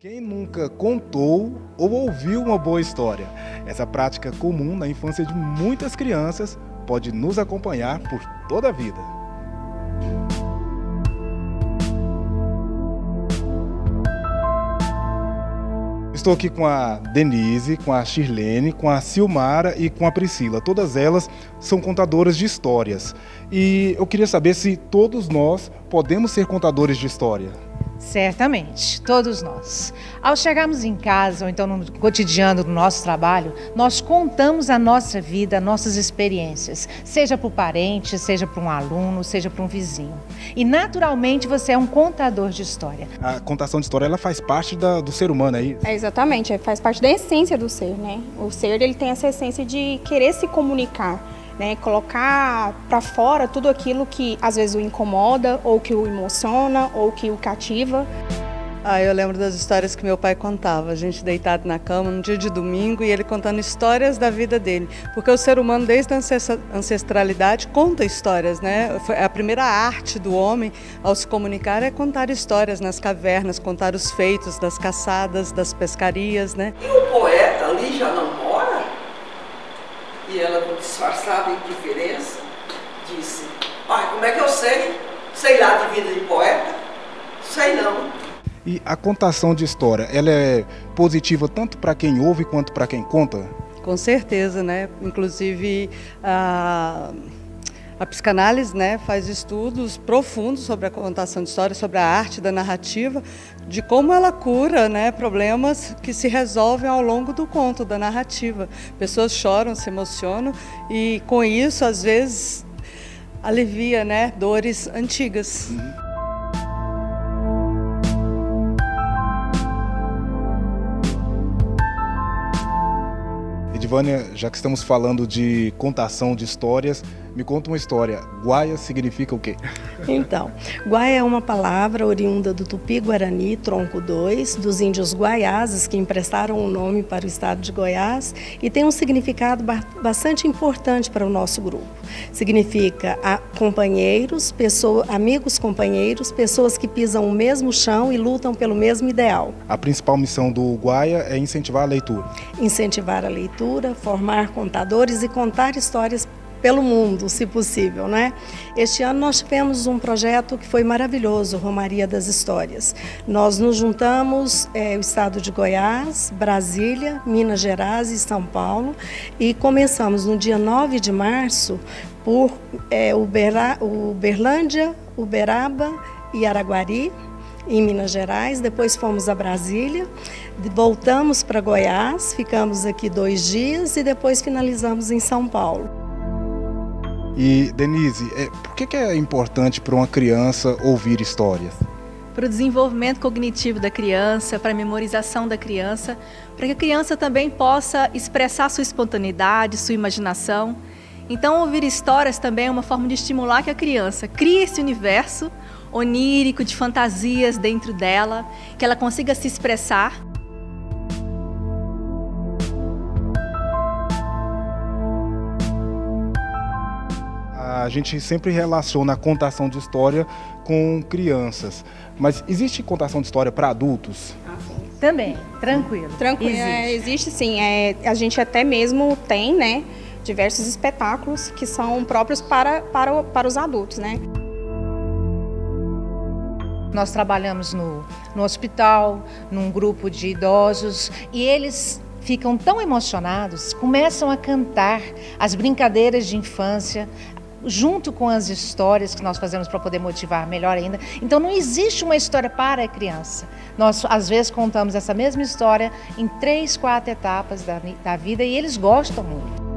Quem nunca contou ou ouviu uma boa história? Essa prática comum na infância de muitas crianças pode nos acompanhar por toda a vida. Estou aqui com a Denise, com a Shirlene, com a Silmara e com a Priscila. Todas elas são contadoras de histórias. E eu queria saber se todos nós podemos ser contadores de história. Certamente, todos nós. Ao chegarmos em casa, ou então no cotidiano do nosso trabalho, nós contamos a nossa vida, nossas experiências, seja para o parente, seja para um aluno, seja para um vizinho. E naturalmente você é um contador de história. A contação de história, ela faz parte do ser humano aí? É, exatamente, faz parte da essência do ser, né? O ser, ele tem essa essência de querer se comunicar. Né, colocar para fora tudo aquilo que às vezes o incomoda, ou que o emociona, ou que o cativa. Ah, eu lembro das histórias que meu pai contava, a gente deitado na cama num dia de domingo e ele contando histórias da vida dele. Porque o ser humano desde a ancestralidade conta histórias, né? A primeira arte do homem ao se comunicar é contar histórias nas cavernas, contar os feitos das caçadas, das pescarias, né? E o poeta ali já não mora? E ela, disfarçada indiferença, disse: "Ai, como é que eu sei? Sei lá de vida de poeta? Sei não." E a contação de história, ela é positiva tanto para quem ouve quanto para quem conta? Com certeza, né? Inclusive a psicanálise, né, faz estudos profundos sobre a contação de histórias, sobre a arte da narrativa, de como ela cura, né, problemas que se resolvem ao longo do conto, da narrativa. Pessoas choram, se emocionam e com isso, às vezes, alivia, né, dores antigas. Uhum. Edvânia, já que estamos falando de contação de histórias, me conta uma história. Guaia significa o quê? Então, Guaia é uma palavra oriunda do Tupi-Guarani, tronco 2, dos índios guaiazes, que emprestaram o nome para o estado de Goiás, e tem um significado bastante importante para o nosso grupo. Significa amigos companheiros, pessoas que pisam o mesmo chão e lutam pelo mesmo ideal. A principal missão do Guaia é incentivar a leitura. Incentivar a leitura, formar contadores e contar histórias pelo mundo, se possível, né? Este ano nós tivemos um projeto que foi maravilhoso, Romaria das Histórias. Nós nos juntamos, o estado de Goiás, Brasília, Minas Gerais e São Paulo, e começamos no dia 9 de março por Uberlândia, Uberaba e Araguari, em Minas Gerais, depois fomos a Brasília, voltamos para Goiás, ficamos aqui 2 dias e depois finalizamos em São Paulo. E Denise, por que é importante para uma criança ouvir histórias? Para o desenvolvimento cognitivo da criança, para a memorização da criança, para que a criança também possa expressar sua espontaneidade, sua imaginação. Então, ouvir histórias também é uma forma de estimular que a criança crie esse universo onírico, de fantasias dentro dela, que ela consiga se expressar. A gente sempre relaciona a contação de história com crianças, mas existe contação de história para adultos? Também, tranquilo. Tranquilo, existe sim. A gente até mesmo tem, né, diversos espetáculos que são próprios para os adultos, né? Nós trabalhamos no hospital, num grupo de idosos, e eles ficam tão emocionados, começam a cantar as brincadeiras de infância, junto com as histórias que nós fazemos para poder motivar melhor ainda. Então não existe uma história para a criança. Nós, às vezes, contamos essa mesma história em 3, 4 etapas da vida e eles gostam muito.